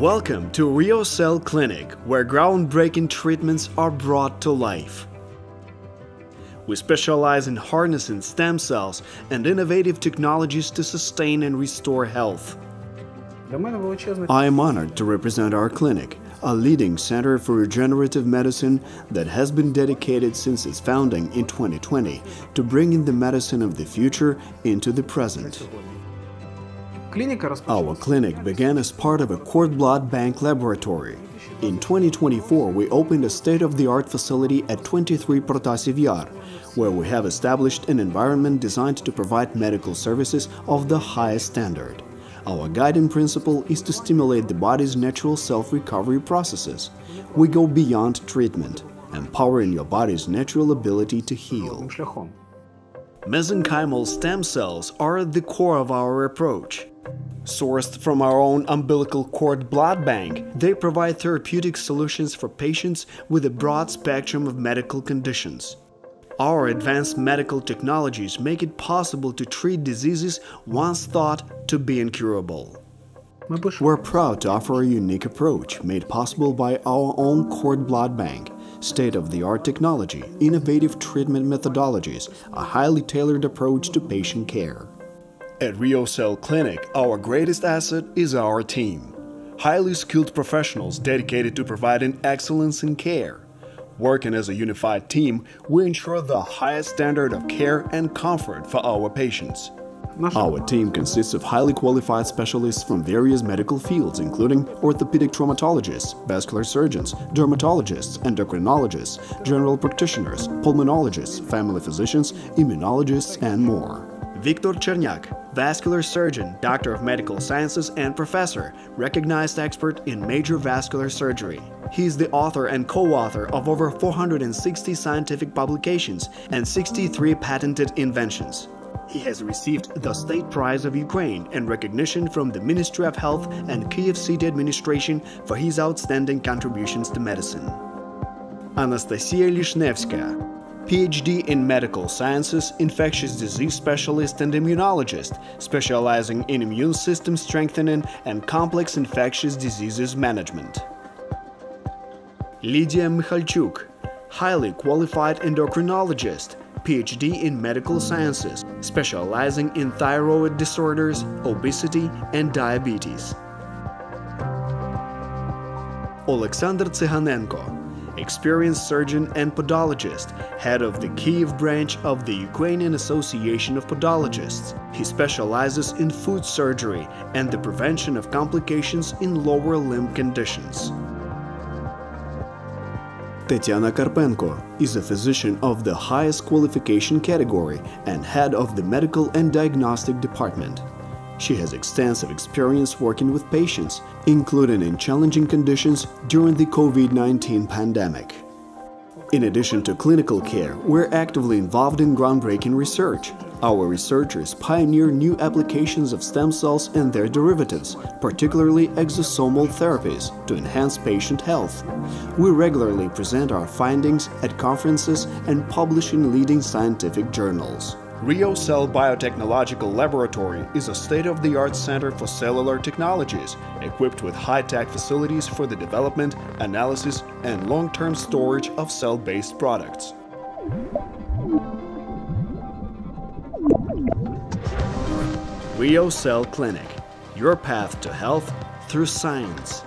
Welcome to ReoCell Clinic, where groundbreaking treatments are brought to life. We specialize in harnessing stem cells and innovative technologies to sustain and restore health. I am honored to represent our clinic, a leading center for regenerative medicine that has been dedicated since its founding in 2020 to bringing the medicine of the future into the present. Our clinic began as part of a cord blood bank laboratory. In 2024, we opened a state-of-the-art facility at 23Protasiv, where we have established an environment designed to provide medical services of the highest standard. Our guiding principle is to stimulate the body's natural self-recovery processes. We go beyond treatment, empowering your body's natural ability to heal. Mesenchymal stem cells are at the core of our approach. Sourced from our own umbilical cord blood bank, they provide therapeutic solutions for patients with a broad spectrum of medical conditions. Our advanced medical technologies make it possible to treat diseases once thought to be incurable. We're proud to offer a unique approach made possible by our own cord blood bank, state-of-the-art technology, innovative treatment methodologies, a highly tailored approach to patient care. At ReoCell Clinic, our greatest asset is our team. Highly skilled professionals dedicated to providing excellence in care. Working as a unified team, we ensure the highest standard of care and comfort for our patients. Our team consists of highly qualified specialists from various medical fields, including orthopedic traumatologists, vascular surgeons, dermatologists, endocrinologists, general practitioners, pulmonologists, family physicians, immunologists, and more. Viktor Chernyak, vascular surgeon, doctor of medical sciences and professor, recognized expert in major vascular surgery. He is the author and co-author of over 460 scientific publications and 63 patented inventions. He has received the State Prize of Ukraine and recognition from the Ministry of Health and Kyiv City Administration for his outstanding contributions to medicine. Anastasia Lishnevska, PhD in Medical Sciences, Infectious Disease Specialist and Immunologist, specializing in immune system strengthening and complex infectious diseases management. Lydia Michalchuk, highly qualified endocrinologist, PhD in Medical Sciences, specializing in thyroid disorders, obesity, and diabetes. Oleksandr Tsyganenko, experienced surgeon and podologist, head of the Kyiv branch of the Ukrainian Association of Podologists. He specializes in foot surgery and the prevention of complications in lower limb conditions. Tetyana Karpenko is a physician of the highest qualification category and head of the Medical and Diagnostic Department. She has extensive experience working with patients, including in challenging conditions during the COVID-19 pandemic. In addition to clinical care, we're actively involved in groundbreaking research. Our researchers pioneer new applications of stem cells and their derivatives, particularly exosomal therapies, to enhance patient health. We regularly present our findings at conferences and publish in leading scientific journals. ReoCell Biotechnological Laboratory is a state-of-the-art center for cellular technologies, equipped with high-tech facilities for the development, analysis, and long-term storage of cell-based products. ReoCell Clinic, your path to health through science.